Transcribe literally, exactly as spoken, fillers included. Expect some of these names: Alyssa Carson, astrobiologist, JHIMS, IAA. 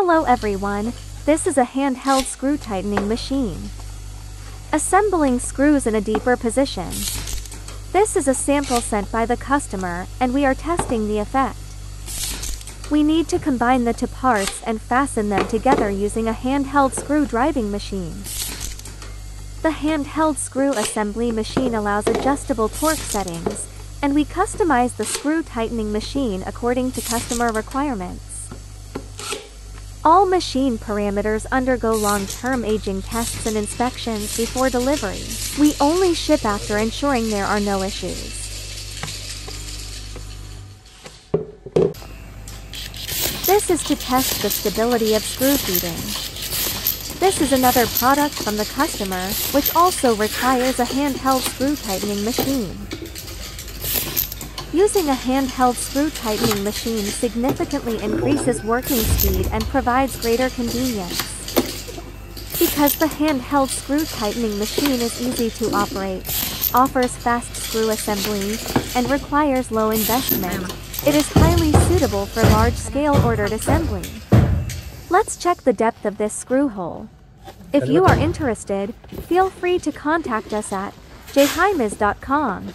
Hello everyone, this is a handheld screw tightening machine. Assembling screws in a deeper position. This is a sample sent by the customer and we are testing the effect. We need to combine the two parts and fasten them together using a handheld screw driving machine. The handheld screw assembly machine allows adjustable torque settings, and we customize the screw tightening machine according to customer requirements. All machine parameters undergo long-term aging tests and inspections before delivery. We only ship after ensuring there are no issues. This is to test the stability of screw feeding. This is another product from the customer, which also requires a handheld screw tightening machine. Using a handheld screw tightening machine significantly increases working speed and provides greater convenience. Because the handheld screw tightening machine is easy to operate, offers fast screw assembly, and requires low investment, it is highly suitable for large-scale ordered assembly. Let's check the depth of this screw hole. If you are interested, feel free to contact us at J H I M S dot com.